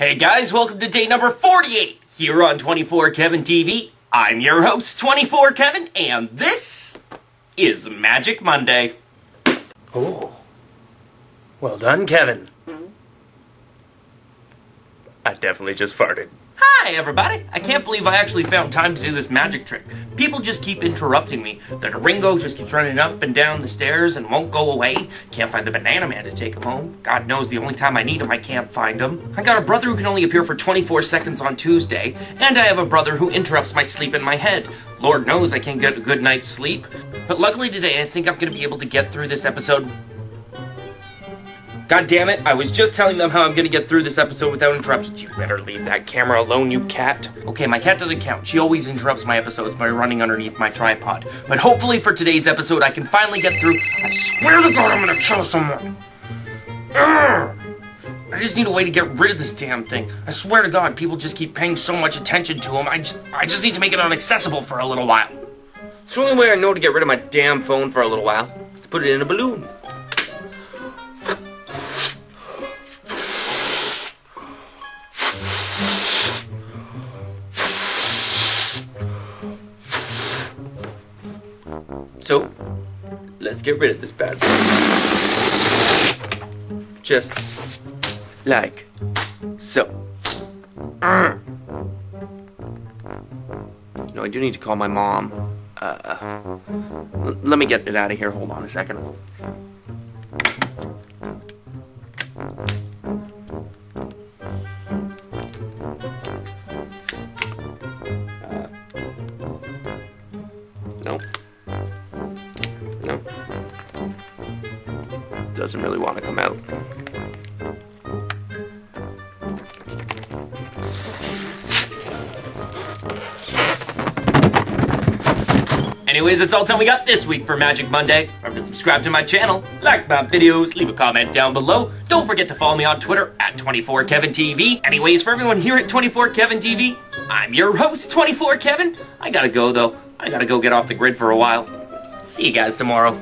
Hey guys, welcome to day number 48 here on 24 Kevin TV. I'm your host, 24 Kevin, and this is Magic Monday. Oh, well done, Kevin. I definitely just farted. Hi, everybody. I can't believe I actually found time to do this magic trick. People just keep interrupting me. The Ringo just keeps running up and down the stairs and won't go away. Can't find the Banana Man to take him home. God knows the only time I need him, I can't find him. I got a brother who can only appear for 24 seconds on Tuesday, and I have a brother who interrupts my sleep in my head. Lord knows I can't get a good night's sleep. But luckily today, I think I'm going to be able to get through this episode. God damn it, I was just telling them how I'm gonna get through this episode without interruptions. You better leave that camera alone, you cat. Okay, my cat doesn't count. She always interrupts my episodes by running underneath my tripod. But hopefully for today's episode, I can finally get through. I swear to God, I'm gonna kill someone. Urgh. I just need a way to get rid of this damn thing. I swear to God, people just keep paying so much attention to them. I just need to make it unaccessible for a little while. It's the only way I know to get rid of my damn phone for a little while is to put it in a balloon. So, let's get rid of this bad boy. Just like so. You know, I do need to call my mom. Let me get it out of here. Hold on a second. Nope. Doesn't really want to come out. Anyways, that's all time we got this week for Magic Monday. Remember to subscribe to my channel, like my videos, leave a comment down below. Don't forget to follow me on Twitter at 24KevinTV. Anyways, for everyone here at 24KevinTV, I'm your host, 24Kevin. I gotta go though. I gotta go get off the grid for a while. See you guys tomorrow.